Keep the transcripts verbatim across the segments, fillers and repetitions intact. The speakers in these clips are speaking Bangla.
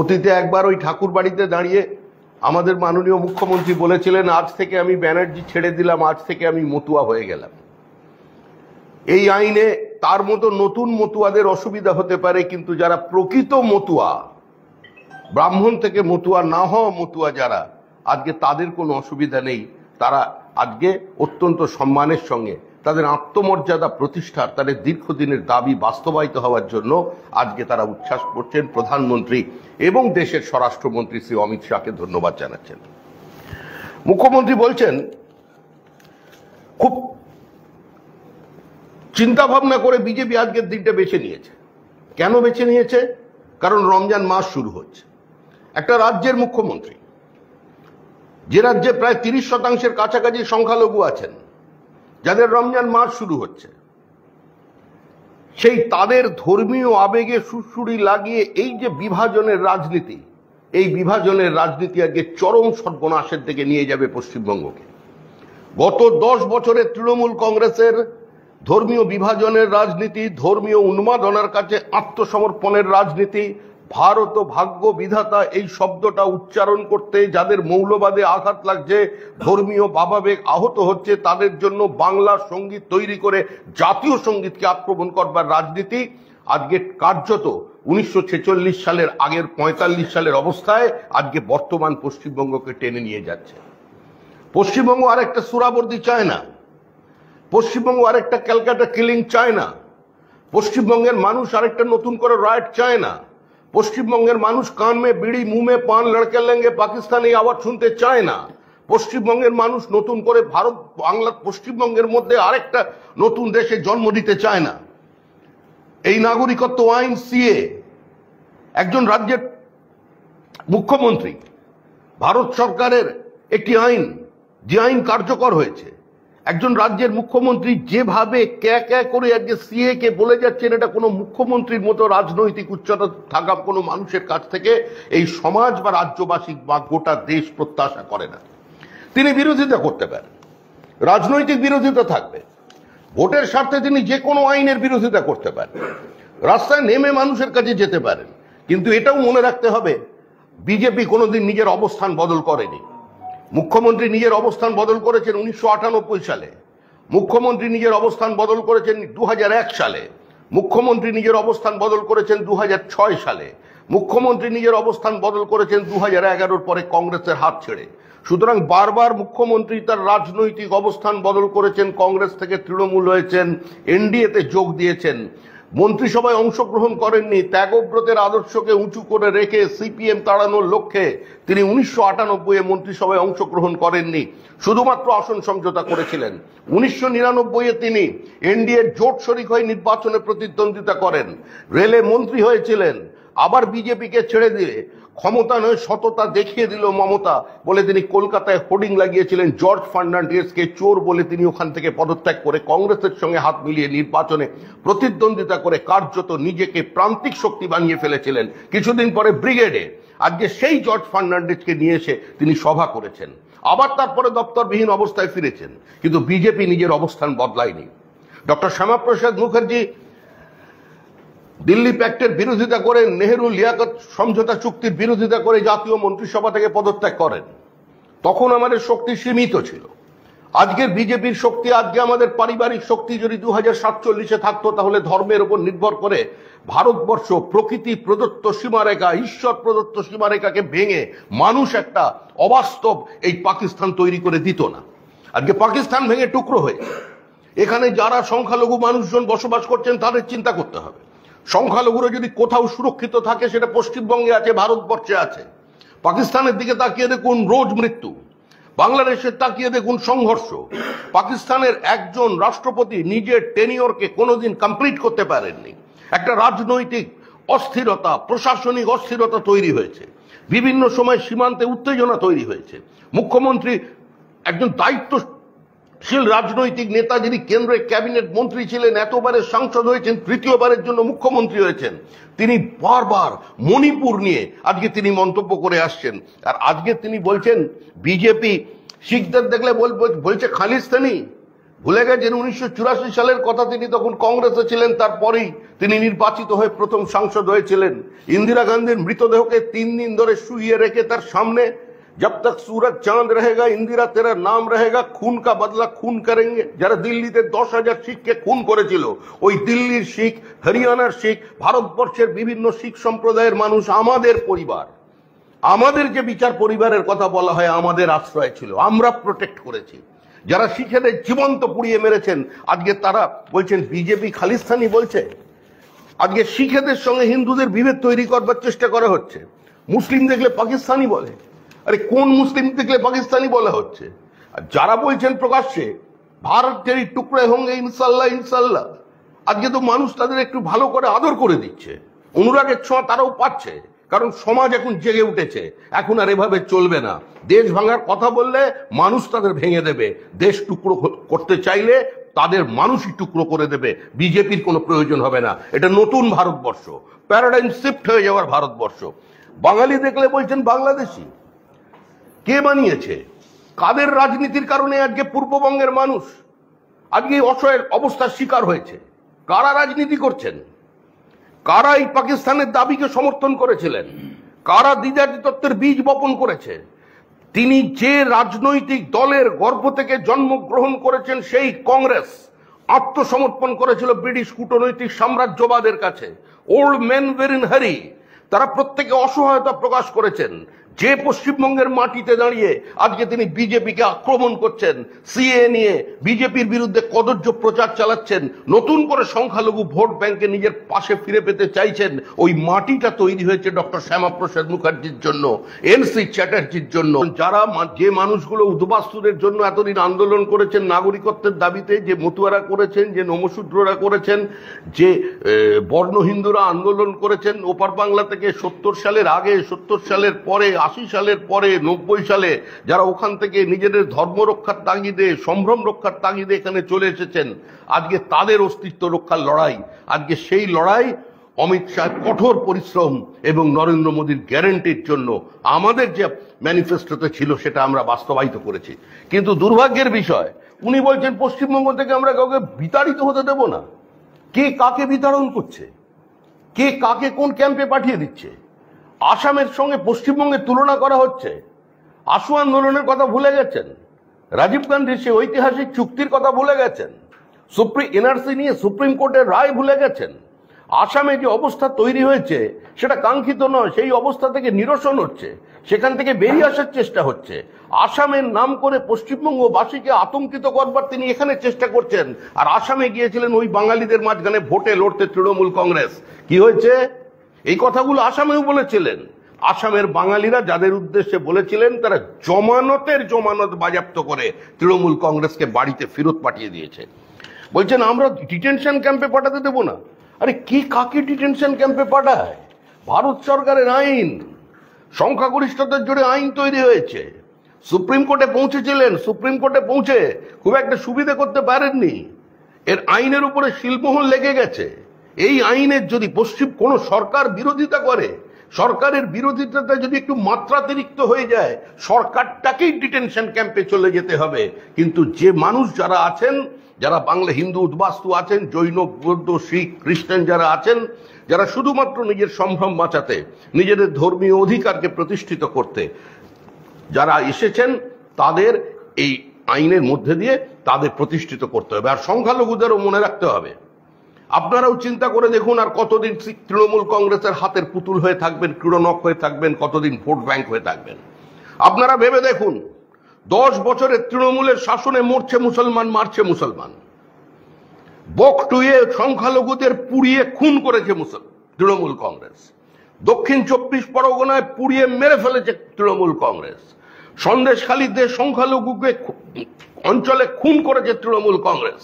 অতীতে একবার ওই ঠাকুর বাড়িতে দাঁড়িয়ে আমাদের মাননীয় মুখ্যমন্ত্রী বলেছিলেন, আজ থেকে আমি ব্যানার্জি ছেড়ে দিলাম, আজ থেকে আমি মতুয়া হয়ে গেলাম। এই আইনে তার মতো নতুন মতুয়াদের অসুবিধা হতে পারে, কিন্তু যারা প্রকৃত মতুয়া, ব্রাহ্মণ থেকে মতুয়া না হওয়া মতুয়া যারা, আজকে তাদের কোনো অসুবিধা নেই। তারা আজকে অত্যন্ত সম্মানের সঙ্গে তাদের আত্মমর্যাদা প্রতিষ্ঠার, তাদের দীর্ঘদিনের দাবি বাস্তবায়িত হওয়ার জন্য আজকে তারা উচ্ছ্বাস করছেন। প্রধানমন্ত্রী এবং দেশের স্বরাষ্ট্রমন্ত্রী শ্রী অমিত শাহকে ধন্যবাদ জানাচ্ছেন। মুখ্যমন্ত্রী বলছেন, খুব চিন্তা ভাবনা করে বিজেপি আজকের দিনটা বেছে নিয়েছে। কেন বেছে নিয়েছে? কারণ রমজান মাস শুরু হচ্ছে। একটা রাজ্যের মুখ্যমন্ত্রী, যে রাজ্যে প্রায় তিরিশ শতাংশের কাছাকাছি সংখ্যালঘু আছেন যাদের রমজান মাস শুরু হচ্ছে, সেই তাদের ধর্মীয় আবেগে সুরসুরি লাগিয়ে এই যে বিভাজনের রাজনীতি, এই বিভাজনের রাজনীতি আজকে চরম সর্বনাশের দিকে নিয়ে যাবে পশ্চিমবঙ্গকে। গত দশ বছরে তৃণমূল কংগ্রেসের ধর্মীয় বিভাজনের রাজনীতি, ধর্মীয় উন্মাদনার কাছে আত্মসমর্পণের রাজনীতি, ভারত ও ভাগ্য বিধাতা এই শব্দটা উচ্চারণ করতে যাদের মৌলবাদে আঘাত লাগছে, ধর্মীয় ভাবাবেগ আহত হচ্ছে, তাদের জন্য বাংলা সঙ্গীত তৈরি করে জাতীয় সঙ্গীতকে আক্রমণ করবার রাজনীতি আজকে কার্যত উনিশশো ছেচল্লিশ সালের আগের পঁয়তাল্লিশ সালের অবস্থায় আজকে বর্তমান পশ্চিমবঙ্গকে টেনে নিয়ে যাচ্ছে। পশ্চিমবঙ্গ আর একটা সুরাবর্দি চায় না, পশ্চিমবঙ্গ আর একটা ক্যালকাটা কিলিং চায় না, পশ্চিমবঙ্গের মানুষ আরেকটা নতুন করে রাইট চায় না, পশ্চিমবঙ্গের মানুষ কানমে বিড়ি মুমে পান লড়কে লেঙ্গে পাকিস্তানি আওয়াজ শুনতে চায় না, পশ্চিমবঙ্গের মানুষ নতুন করে ভারত বাংলা পশ্চিমবঙ্গের মধ্যে আরেকটা নতুন দেশে জন্ম দিতে চায় না। এই নাগরিকত্ব আইন সিএ, একজন রাজ্যের মুখ্যমন্ত্রী, ভারত সরকারের একটি আইন, যে আইন কার্যকর হয়েছে, একজন রাজ্যের মুখ্যমন্ত্রী যেভাবে ক্যা ক্যা করে আজকে সিএ কে বলে যাচ্ছেন, এটা কোনো মুখ্যমন্ত্রীর মতো রাজনৈতিক উচ্চতা থাকা কোনো মানুষের কাছ থেকে এই সমাজ বা রাজ্যবাসী বা গোটা দেশ প্রত্যাশা করে না। তিনি বিরোধিতা করতে পারেন, রাজনৈতিক বিরোধিতা থাকবে, ভোটের স্বার্থে তিনি যে কোনো আইনের বিরোধিতা করতে পারেন, রাস্তায় নেমে মানুষের কাছে যেতে পারেন, কিন্তু এটাও মনে রাখতে হবে বিজেপি কোনোদিন নিজের অবস্থান বদল করেনি। মুখ্যমন্ত্রী নিজের অবস্থান বদল করেছেন উনিশশো আটানব্বই সালে, মুখ্যমন্ত্রী নিজের অবস্থান বদল করেছেন দু হাজার এক সালে, মুখ্যমন্ত্রী নিজের অবস্থান বদল করেছেন দু হাজার ছয় সালে, মুখ্যমন্ত্রী নিজের অবস্থান বদল করেছেন দু হাজার এগারোর পরে কংগ্রেসের হাত ছেড়ে। সুতরাং বারবার মুখ্যমন্ত্রী তার রাজনৈতিক অবস্থান বদল করেছেন, কংগ্রেস থেকে তৃণমূল হয়েছেন, এনডিএতে যোগ দিয়েছেন, মন্ত্রিসভায় অংশগ্রহণ করেননি, ত্যাগব্রতের আদর্শকে উঁচু করে রেখে সিপিএম তাড়ানোর লক্ষ্যে তিনি উনিশশো আটানব্বইয়ে মন্ত্রিসভায় অংশগ্রহণ করেননি, শুধুমাত্র আসন সমঝোতা করেছিলেন। উনিশশো নিরানব্বইয়ে তিনি এনডিএর জোট শরিক হয়ে নির্বাচনে প্রতিদ্বন্দ্বিতা করেন, রেলে মন্ত্রী হয়েছিলেন, আবার বিজেপিকে ছেড়ে দিয়ে ক্ষমতা নয় সততা দেখিয়ে দিল মমতা বলে তিনি কলকাতায় হোর্ডিং লাগিয়েছিলেন, জর্জ ফার্নান্ডেজকে চোর বলে তিনি ওখান থেকে পদত্যাগ করে কংগ্রেসের সঙ্গে হাত মিলিয়ে নির্বাচনে প্রতিদ্বন্দ্বিতা করে কার্যত নিজেকে প্রান্তিক শক্তি বানিয়ে ফেলেছিলেন। কিছুদিন পরে ব্রিগেডে আজকে সেই জর্জ ফার্নান্ডেজকে নিয়ে এসে তিনি সভা করেছেন, আবার তারপরে দপ্তরবিহীন অবস্থায় ফিরেছেন, কিন্তু বিজেপি নিজের অবস্থান বদলায়নি। ডক্টর শ্যামাপ্রসাদ মুখার্জি দিল্লি প্যাক্টের বিরোধিতা করে, নেহেরু লিয়াকত সমঝোতা চুক্তির বিরোধিতা করে জাতীয় মন্ত্রিসভা থেকে পদত্যাগ করেন। তখন আমাদের শক্তি সীমিত ছিল, আজকের বিজেপির শক্তি, আজকে আমাদের পারিবারিক শক্তি যদি দু হাজার সাতচল্লিশে থাকতো তাহলে ধর্মের উপর নির্ভর করে ভারতবর্ষ প্রকৃতি প্রদত্ত সীমারেখা, ঈশ্বর প্রদত্ত সীমারেখাকে ভেঙে মানুষ একটা অবাস্তব এই পাকিস্তান তৈরি করে দিত না। আজকে পাকিস্তান ভেঙে টুকরো হয়ে এখানে যারা সংখ্যালঘু মানুষজন বসবাস করছেন তাদের চিন্তা করতে হবে। সংখ্যালঘুরা যদি কোথাও সুরক্ষিত থাকে সেটা পশ্চিমবঙ্গে আছে, ভারতবর্ষে আছে। পাকিস্তানের দিকে তাকিয়ে দেখুন, রোজ মৃত্যু। বাংলাদেশের তাকিয়ে দেখুন, সংঘর্ষ। পাকিস্তানের একজন রাষ্ট্রপতি নিজের টেনিওরকে কোনোদিন কমপ্লিট করতে পারেননি। একটা রাজনৈতিক অস্থিরতা, প্রশাসনিক অস্থিরতা তৈরি হয়েছে, বিভিন্ন সময় সীমান্তে উত্তেজনা তৈরি হয়েছে। মুখ্যমন্ত্রী একজন দায়িত্ব শীল রাজনৈতিক নেতা, যিনি কেন্দ্রের ক্যাবিনেট মন্ত্রী ছিলেন, এতবারের সাংসদ হয়েছেন, তৃতীয়বারের জন্য মুখ্যমন্ত্রী হয়েছেন, তিনি বারবার মণিপুর নিয়ে আজকে তিনি মন্তব্য করে আসছেন। আর আজকে তিনি বলছেন বিজেপি শিখদের দেখলে বলছে খালিস্তানি, ভুলে গেছেন উনিশশো চুরাশি সালের কথা। তিনি তখন কংগ্রেসে ছিলেন, তারপরেই তিনি নির্বাচিত হয়ে প্রথম সাংসদ হয়েছিলেন। ইন্দিরা গান্ধীর মৃতদেহকে তিন দিন ধরে শুইয়ে রেখে তার সামনে जब तक सूरज चांद रहेगा इंदिरा तेरा नाम रहेगा, খুন কা বদলা খুন করেঙ্গে। যারা দিল্লিতে দশ হাজার শিখকে খুন করেছিল, ওই দিল্লির শিখ, হরিয়ানার শিখ, ভারতবর্ষের বিভিন্ন শিখ সম্প্রদায়ের মানুষ আমাদের পরিবার। আমাদের যে বিচার পরিবারের কথা বলা হয়, আমাদের আশ্রয় ছিল, আমরা প্রোটেক্ট করেছি। যারা শিখেদের জীবন্ত পুড়িয়ে মেরেছেন, আজকে তারা বলছেন বিজেপি খালিস্তানি বলছে। আজকে শিখেদের সঙ্গে হিন্দুদের বিভেদ তৈরি করবার চেষ্টা করা হচ্ছে। মুসলিম দেখলে পাকিস্তানি বলে। আরে কোন মুসলিম দেখলে পাকিস্তানি বলা হচ্ছে? আর যারা বলছেন প্রকাশ্যে ভারতের টুকরে হোঙ্গে ইনশাল্লাহ ইনশাল্লাহ, আজকে তো মানুষ তাদের একটু ভালো করে আদর করে দিচ্ছে, অনুরাগের ছোঁয়া তারাও পাচ্ছে। কারণ সমাজ এখন জেগে উঠেছে, এখন আর এভাবে চলবে না। দেশ ভাঙার কথা বললে মানুষ তাদের ভেঙে দেবে, দেশ টুকরো করতে চাইলে তাদের মানুষই টুকরো করে দেবে। বিজেপির কোনো প্রয়োজন হবে না। এটা নতুন ভারতবর্ষ, প্যারাডাইম শিফট হয়ে যাওয়ার ভারতবর্ষ। বাঙালি দেখলে বলছেন বাংলাদেশি। কে বানিয়েছে? কাদের রাজনীতির কারণে আজকে পূর্ববঙ্গের মানুষ আজকে অসহায়ের অবস্থার শিকার হয়েছে? কারা রাজনীতি করছেন? কারা এই পাকিস্তানের দাবিকে সমর্থন করেছিলেন? কারা দ্বিজাতিতত্ত্বের বীজ বপন করেছে? তিনি যে রাজনৈতিক দলের গর্ভ থেকে জন্মগ্রহণ করেছেন, সেই কংগ্রেস আত্মসমর্পণ করেছিল ব্রিটিশ কূটনৈতিক সাম্রাজ্যবাদের কাছে। ওল্ড মেন ওয়্যার ইন হারি, তারা প্রত্যেকে অসহায়তা প্রকাশ করেছেন। যে পশ্চিমবঙ্গের মাটিতে দাঁড়িয়ে আজকে তিনি বিজেপিকে আক্রমণ করছেন, সিএ নিয়ে বিজেপির বিরুদ্ধে কদর্য প্রচার চালাচ্ছেন, নতুন করে সংখ্যালঘু ভোট ব্যাংকে নিজের পাশে ফিরে পেতে চাইছেন। ওই মাটিটা তৈরি হয়েছে ডক্টর শ্যামাপ্রসাদ মুখার্জির জন্য, এনসি চ্যাটার্জির জন্য। যারা যে মানুষগুলো উদ্বাস্তুদের জন্য এতদিন আন্দোলন করেছেন নাগরিকত্বের দাবিতে, যে মতুয়ারা করেছেন, যে নমশূদ্ররা করেছেন, যে বর্ণ হিন্দুরা আন্দোলন করেছেন ওপার বাংলা থেকে সত্তর সালের আগে, সত্তর সালের পরে, আশি সালের পরে, নব্বই সালে, যারা ওখান থেকে নিজেদের ধর্ম রক্ষার তাগিদে, সম্ভ্রম রক্ষার তাগিদে এখানে চলে এসেছেন, আজকে তাদের অস্তিত্ব রক্ষার লড়াই। আজকে সেই লড়াই অমিত শাহের কঠোর পরিশ্রম এবং নরেন্দ্র মোদীর গ্যারেন্টির জন্য। আমাদের যে ম্যানিফেস্টোতে ছিল সেটা আমরা বাস্তবায়িত করেছি। কিন্তু দুর্ভাগ্যের বিষয়, উনি বলছেন পশ্চিমবঙ্গ থেকে আমরা কাউকে বিতাড়িত হতে দেব না। কে কাকে বিতাড়ন করছে? কে কাকে কোন ক্যাম্পে পাঠিয়ে দিচ্ছে? আসামের সঙ্গে পশ্চিমবঙ্গের তুলনা করা হচ্ছে। আশু আন্দোলনের কথা ভুলে গেছেন, রাজীব গান্ধীর সেই ঐতিহাসিক চুক্তির কথা ভুলে গেছেন, সুপ্রিম এনআরসি নিয়ে সুপ্রিম কোর্টের রায় ভুলে গেছেন। আসামে যে অবস্থা তৈরি হয়েছে সেটা কাঙ্ক্ষিত নয়, সেই অবস্থা থেকে নিরসন হচ্ছে, সেখান থেকে বেরিয়ে আসার চেষ্টা হচ্ছে। আসামের নাম করে পশ্চিমবঙ্গবাসীকে আতঙ্কিত করবার তিনি এখানে চেষ্টা করছেন। আর আসামে গিয়েছিলেন ওই বাঙালিদের মাঝখানে ভোটে লড়তে তৃণমূল কংগ্রেস। কি হয়েছে? এই কথাগুলো আসামেও বলেছিলেন। আসামের বাঙালিরা যাদের উদ্দেশ্যে বলেছিলেন, তারা জমানতের জমানত বাজেয়াপ্ত করে তৃণমূল কংগ্রেসকে বাড়িতে ফেরত পাঠিয়ে দিয়েছে। বলছেন আমরা ডিটেনশন ক্যাম্পে পাঠাতে দেব না। আরে কি কাকে ডিটেনশন ক্যাম্পে পাঠায়? ভারত সরকারের আইন, সংখ্যাগরিষ্ঠতার জোরে আইন তৈরি হয়েছে। সুপ্রিম কোর্টে পৌঁছেছিলেন, সুপ্রিম কোর্টে পৌঁছে খুব একটা সুবিধা করতে পারেননি। এর আইনের উপরে শিলমোহর লেগে গেছে। এই আইনের যদি পশ্চিম কোনো সরকার বিরোধিতা করে, সরকারের বিরোধিতাটা যদি একটু মাত্রাতিরিক্ত হয়ে যায়, সরকারটাকেই ডিটেনশন ক্যাম্পে চলে যেতে হবে। কিন্তু যে মানুষ যারা আছেন, যারা বাংলা হিন্দু উদ্বাস্তু আছেন, জৈন, বৌদ্ধ, শিখ, খ্রিস্টান যারা আছেন, যারা শুধুমাত্র নিজের সম্ভ্রম বাঁচাতে, নিজেদের ধর্মীয় অধিকারকে প্রতিষ্ঠিত করতে যারা এসেছেন, তাদের এই আইনের মধ্যে দিয়ে তাদের প্রতিষ্ঠিত করতে হবে। আর সংখ্যালঘুদেরও মনে রাখতে হবে। আপনারাও চিন্তা করে দেখুন, আর কতদিন তৃণমূল কংগ্রেসের হাতের পুতুল হয়ে থাকবেন, ক্রীড়নক হয়ে থাকবেন, কতদিন ভোট ব্যাংক হয়ে থাকবেন। আপনারা ভেবে দেখুন, দশ বছরের তৃণমূলের শাসনে মরছে মুসলমান, মারছে মুসলমান, বকটুয়ে সংখ্যালঘুদের পুড়িয়ে খুন করেছে তৃণমূল কংগ্রেস। দক্ষিণ চব্বিশ পরগনায় পুড়িয়ে মেরে ফেলেছে তৃণমূল কংগ্রেস। সন্দেশখালীতে সংখ্যালঘুকে অঞ্চলে খুন করেছে তৃণমূল কংগ্রেস।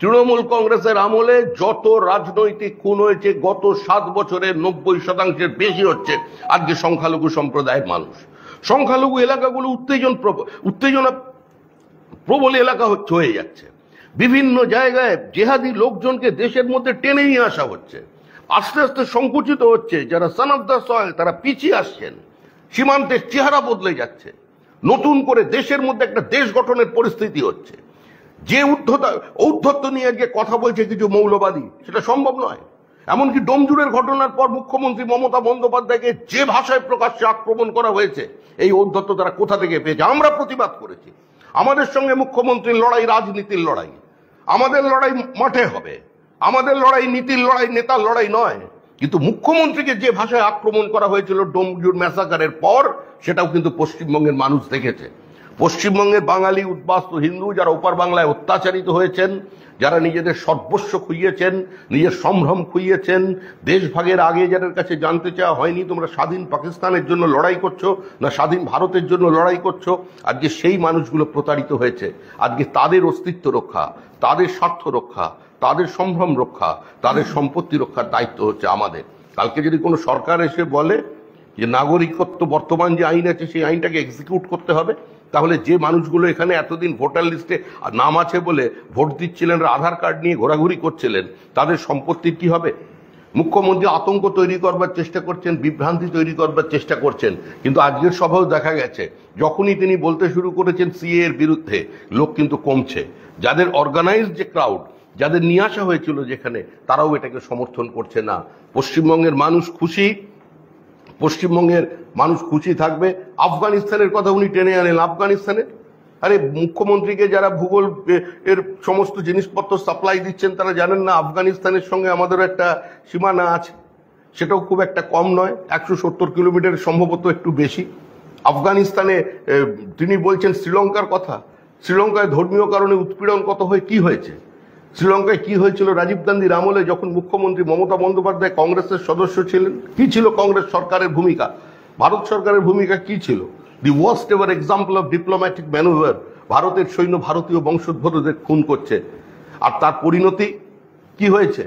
তৃণমূল কংগ্রেসের আমলে যত রাজনৈতিক খুন হয়েছে গত সাত বছরে নব্বই শতাংশের বেশি হচ্ছে আজকে সংখ্যালঘু সম্প্রদায়ের মানুষ। সংখ্যালঘু এলাকাগুলো উত্তেজন উত্তেজনা প্রবল এলাকা হয়ে যাচ্ছে। বিভিন্ন জায়গায় জেহাদি লোকজনকে দেশের মধ্যে টেনে নিয়ে আসা হচ্ছে, আস্তে আস্তে সংকুচিত হচ্ছে। যারা সান অফ দ্য সয়েল তারা পিছিয়ে আসছেন, সীমান্তের চেহারা বদলে যাচ্ছে, নতুন করে দেশের মধ্যে একটা দেশ গঠনের পরিস্থিতি হচ্ছে। যে উদ্ধত ঔদ্ধত্য নিয়ে যে কথা বলছে কিছু মৌলবাদী, সেটা সম্ভব নয়। এমনকি ডোমজুড়ের ঘটনার পর মুখ্যমন্ত্রী মমতা বন্দ্যোপাধ্যায়কে যে ভাষায় প্রকাশ্যে আক্রমণ করা হয়েছে, এই ঔদ্ধত্য তারা কোথা থেকে পেয়েছে? আমরা প্রতিবাদ করেছি। আমাদের সঙ্গে মুখ্যমন্ত্রীর লড়াই রাজনীতির লড়াই, আমাদের লড়াই মাঠে হবে, আমাদের লড়াই নীতির লড়াই, নেতার লড়াই নয়। কিন্তু মুখ্যমন্ত্রীকে যে ভাষায় আক্রমণ করা হয়েছিল ডোমজুড় ম্যাসাকারের পর, সেটাও কিন্তু পশ্চিমবঙ্গের মানুষ দেখেছে। পশ্চিমবঙ্গের বাঙালি উদ্বাস্তু হিন্দু যারা ওপার বাংলায় অত্যাচারিত হয়েছেন, যারা নিজেদের সর্বস্ব খুইয়েছেন, নিজের সম্ভ্রম খুইয়েছেন, দেশভাগের আগে যাদের কাছে জানতে চাওয়া হয়নি তোমরা স্বাধীন পাকিস্তানের জন্য লড়াই করছো না স্বাধীন ভারতের জন্য লড়াই করছো, আজকে সেই মানুষগুলো প্রতারিত হয়েছে। আজকে তাদের অস্তিত্ব রক্ষা, তাদের স্বার্থ রক্ষা, তাদের সম্ভ্রম রক্ষা, তাদের সম্পত্তি রক্ষার দায়িত্ব হচ্ছে আমাদের। কালকে যদি কোনো সরকার এসে বলে যে নাগরিকত্ব বর্তমান যে আইন আছে সেই আইনটাকে এক্সিকিউট করতে হবে, তাহলে যে মানুষগুলো এখানে এতদিন ভোটার লিস্টে নাম আছে বলে ভোট দিচ্ছিলেন, আধার কার্ড নিয়ে ঘোরাঘুরি করছিলেন, তাদের সম্পত্তির কি হবে? মুখ্যমন্ত্রী আতঙ্ক তৈরি করবার চেষ্টা করছেন, বিভ্রান্তি তৈরি করবার চেষ্টা করছেন, কিন্তু আজকের সভাও দেখা গেছে যখনই তিনি বলতে শুরু করেছেন সিএ এর বিরুদ্ধে, লোক কিন্তু কমছে। যাদের অর্গানাইজড যে ক্রাউড, যাদের নিয়ে আসা হয়েছিল যেখানে, তারাও এটাকে সমর্থন করছে না। পশ্চিমবঙ্গের মানুষ খুশি, পশ্চিমবঙ্গের মানুষ খুশি থাকবে। আফগানিস্তানের কথা উনি টেনে আনেন, আফগানিস্তানের আরে মুখ্যমন্ত্রীকে যারা ভূগোল এর সমস্ত জিনিসপত্র সাপ্লাই দিচ্ছেন তারা জানেন না আফগানিস্তানের সঙ্গে আমাদেরও একটা সীমানা আছে, সেটাও খুব একটা কম নয়, একশো সত্তর কিলোমিটার সম্ভবত একটু বেশি। আফগানিস্তানে তিনি বলছেন শ্রীলঙ্কার কথা, শ্রীলঙ্কায় ধর্মীয় কারণে উৎপীড়ন কত হয়ে কি হয়েছে, শ্রীলঙ্কায় কি হয়েছিল রাজীব গান্ধীর আমলে যখন মুখ্যমন্ত্রী মমতা বন্দ্যোপাধ্যায় কংগ্রেসের সদস্য ছিলেন, কি ছিল কংগ্রেস সরকারের ভূমিকা, ভারত সরকারের ভূমিকা কি ছিল? The worst ever example of diplomatic manoeuvre, ভারতের সৈন্য ভারতীয় বংশোদ্ভূতদের খুন করছে, আর তার পরিণতি কি হয়েছে,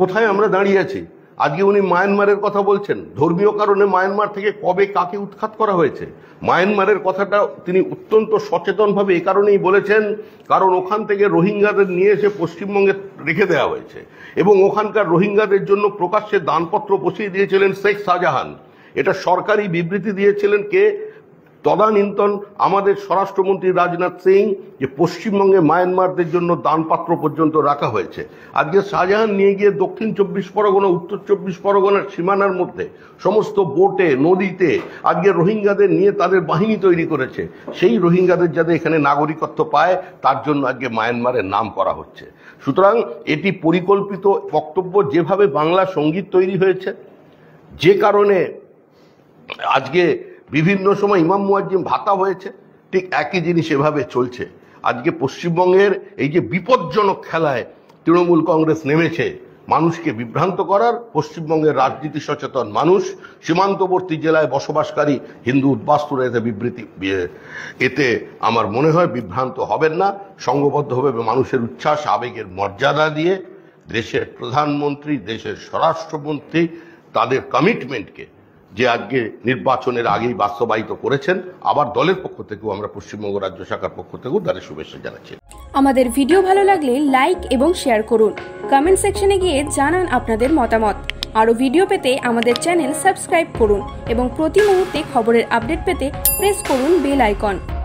কোথায় আমরা দাঁড়িয়ে আছি? আজকে উনি মায়ানমারের কথা বলছেন, ধর্মীয় কারণে মায়ানমার থেকে কবে কাকে উৎখাত করা হয়েছে? মায়ানমারের কথাটা তিনি অত্যন্ত সচেতনভাবে এ কারণেই বলেছেন কারণ ওখান থেকে রোহিঙ্গাদের নিয়ে এসে পশ্চিমবঙ্গে রেখে দেওয়া হয়েছে এবং ওখানকার রোহিঙ্গাদের জন্য প্রকাশ্যে দানপত্র বসিয়ে দিয়েছিলেন শেখ শাহজাহান। এটা সরকারি বিবৃতি দিয়েছিলেন কে? তদানীন্তন আমাদের স্বরাষ্ট্রমন্ত্রী রাজনাথ সিং, যে পশ্চিমবঙ্গে মায়ানমারদের জন্য দানপাত্র পর্যন্ত রাখা হয়েছে। আজকে শাহজাহান নিয়ে গিয়ে দক্ষিণ চব্বিশ পরগনা উত্তর চব্বিশ পরগনার সীমানার মধ্যে সমস্ত বোটে নদীতে আজকে রোহিঙ্গাদের নিয়ে তাদের বাহিনী তৈরি করেছে, সেই রোহিঙ্গাদের যাতে এখানে নাগরিকত্ব পায় তার জন্য আজকে মায়ানমারের নাম করা হচ্ছে। সুতরাং এটি পরিকল্পিত বক্তব্য। যেভাবে বাংলা সঙ্গীত তৈরি হয়েছে, যে কারণে আজকে বিভিন্ন সময় ইমাম মুয়াজ্জিম ভাতা হয়েছে, ঠিক একই জিনিস এভাবে চলছে। আজকে পশ্চিমবঙ্গের এই যে বিপজ্জনক খেলায় তৃণমূল কংগ্রেস নেমেছে মানুষকে বিভ্রান্ত করার, পশ্চিমবঙ্গের রাজনীতি সচেতন মানুষ, সীমান্তবর্তী জেলায় বসবাসকারী হিন্দু উদ্বাস্তুরা এতে বিবৃতি এতে আমার মনে হয় বিভ্রান্ত হবেন না, সংঘবদ্ধভাবে মানুষের উচ্ছ্বাস আবেগের মর্যাদা দিয়ে দেশের প্রধানমন্ত্রী, দেশের স্বরাষ্ট্রমন্ত্রী তাদের কমিটমেন্টকে যে আজকে নির্বাচনের আগেই বাস্তবায়িত করেছেন। আবার দলের পক্ষ থেকেও আমরা পশ্চিমবঙ্গ রাজ্য শাখার পক্ষ থেকেও তাদের শুভেচ্ছা জানাচ্ছি। আমাদের ভিডিও ভালো লাগলে লাইক এবং শেয়ার করুন, কমেন্ট সেকশনে গিয়ে জানান আপনাদের মতামত। আরও ভিডিও পেতে আমাদের চ্যানেল সাবস্ক্রাইব করুন এবং প্রতি মুহূর্তে খবরের আপডেট পেতে প্রেস করুন বেল আইকন।